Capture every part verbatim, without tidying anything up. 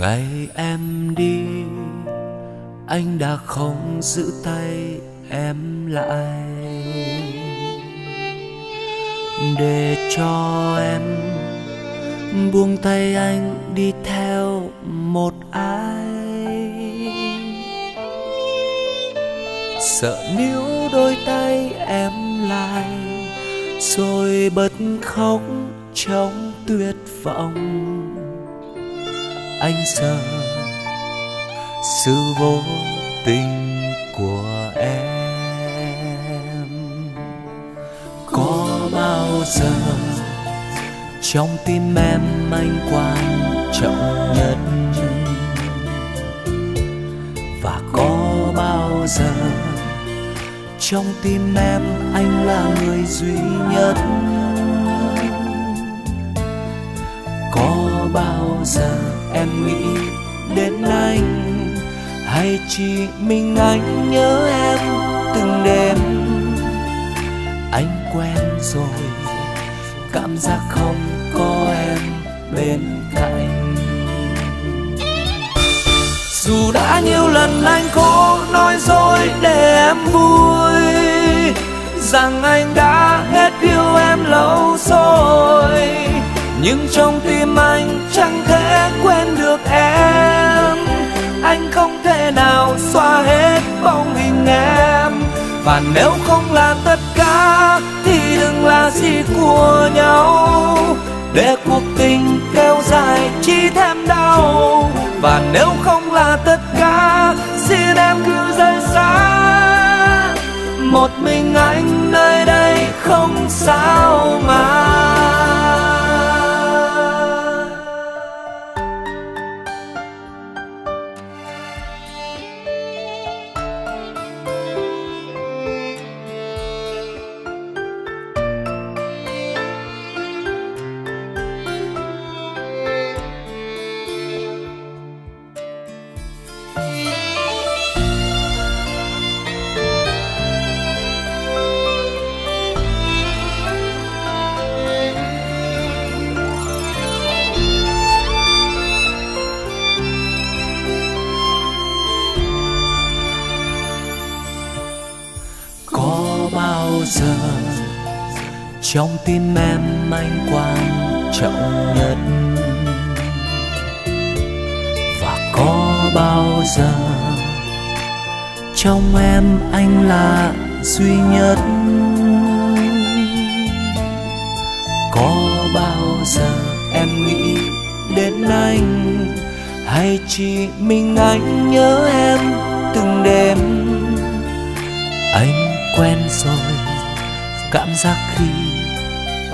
Ngày em đi, anh đã không giữ tay em lại, để cho em buông tay anh đi theo một ai. Sợ níu đôi tay em lại, rồi bật khóc trong tuyệt vọng. Anh sợ sự vô tình của em. Có bao giờ trong tim em anh quan trọng nhất? Và có bao giờ trong tim em anh là người duy nhất? Có bao giờ em nghĩ đến anh, hay chỉ mình anh nhớ em từng đêm? Anh quen rồi cảm giác không có em bên cạnh. Dù đã nhiều lần anh cố nói dối để em vui, rằng anh đã hết yêu em lâu rồi, nhưng trong tim anh chẳng thể quên được em. Anh không thể nào xóa hết bóng hình em, và nếu không là tất cả thì đừng là gì của nhau, để cuộc tình kéo dài chỉ thêm đau. Và nếu không là tất cả, xin em cứ rời xa, một mình anh nơi đây không sao mà. Giờ trong tim em anh quan trọng nhất, và có bao giờ trong em anh là duy nhất? Có bao giờ em nghĩ đến anh, hay chỉ mình anh nhớ em từng đêm? Anh quen rồi cảm giác khi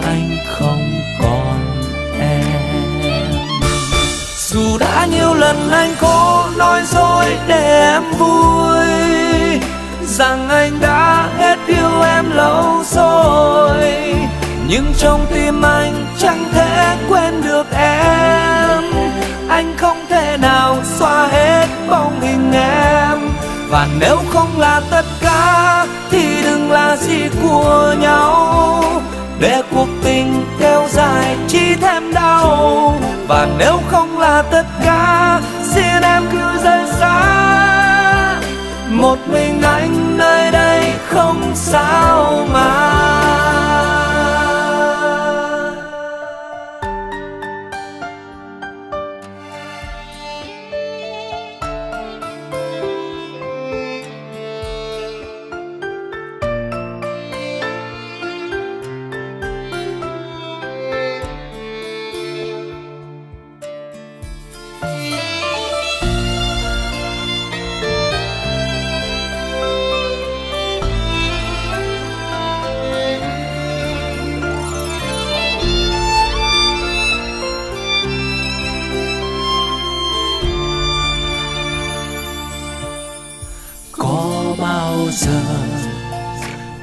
anh không còn em. Dù đã nhiều lần anh cố nói dối để em vui, rằng anh đã hết yêu em lâu rồi, nhưng trong tim anh chẳng thể quên được em. Anh không thể nào xóa hết bóng hình em, và nếu không là tất cả thì đừng là gì của nhau, để cuộc tình kéo dài chỉ thêm đau. Và nếu không là tất cả, xin em cứ rời xa, một mình anh nơi đây không sao mà.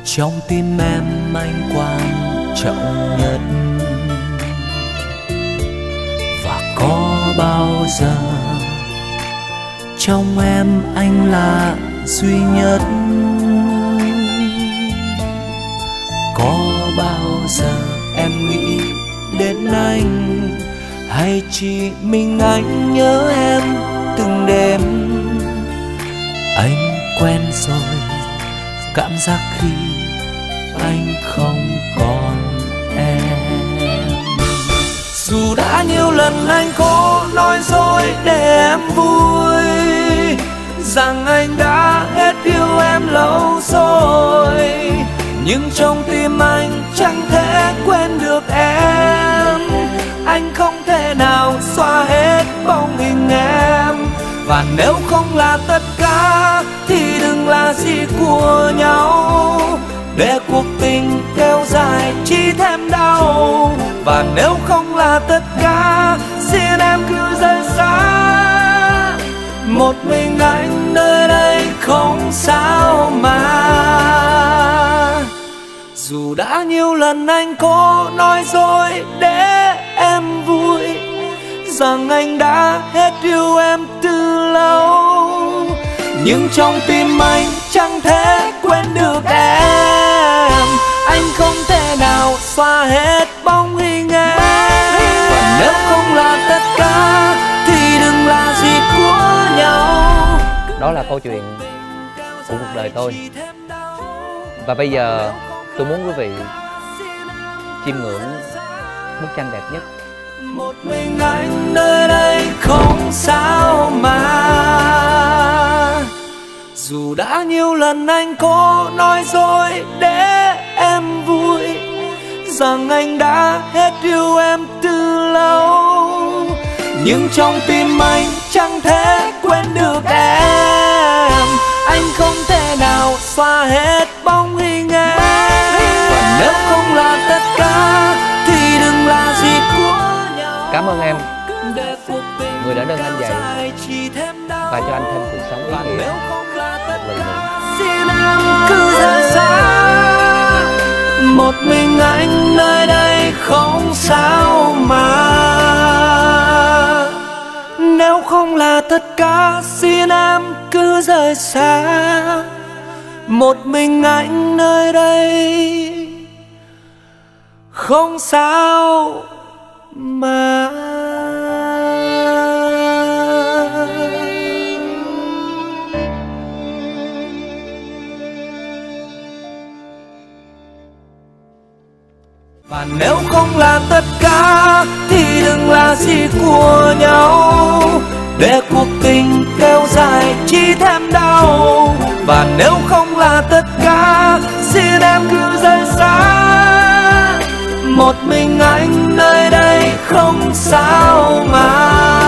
trong tim em anh quan trọng nhất, và có bao giờ trong em anh là duy nhất, có bao giờ em nghĩ đến anh, hay chỉ mình anh nhớ em từng đêm. Anh quen rồi cảm giác khi anh không còn em. Dù đã nhiều lần anh cố nói dối để em vui, rằng anh đã hết yêu em lâu rồi, nhưng trong tim anh chẳng thể quên được em. Anh không thể nào xóa hết bóng hình em, và nếu không là tất cả thì đừng là gì của nhau, để cuộc tình kéo dài chỉ thêm đau. Và nếu không là tất cả, xin em cứ rời xa, một mình anh nơi đây không sao mà. Dù đã nhiều lần anh cố nói dối để em vui, rằng anh đã hết yêu em từ lâu, nhưng trong tim anh chẳng thể quên được em. Anh không thể nào xóa hết bóng hình em, và nếu không là tất cả thì đừng là gì của nhau. Đó là câu chuyện của cuộc đời tôi, và bây giờ tôi muốn quý vị chiêm ngưỡng bức tranh đẹp nhất. Một mình anh nơi đây không sao mà. Dù đã nhiều lần anh cố nói dối để em vui, rằng anh đã hết yêu em từ lâu, nhưng trong tim anh chẳng thể quên được em. Anh không thể nào xóa hết bóng hình em, và nếu không là tất cả thì đừng là gì của. Cảm ơn em, người đã nâng anh dậy và cho anh thêm cuộc sống ý nghĩa. Xin em cứ rời xa, một mình anh nơi đây không sao mà. Nếu không là tất cả, xin em cứ rời xa, một mình anh nơi đây không sao mà. Và nếu không là tất cả thì đừng là gì của nhau, để cuộc tình kéo dài chỉ thêm đau. Và nếu không là tất cả, xin em cứ rời xa, một mình anh nơi đây không sao mà.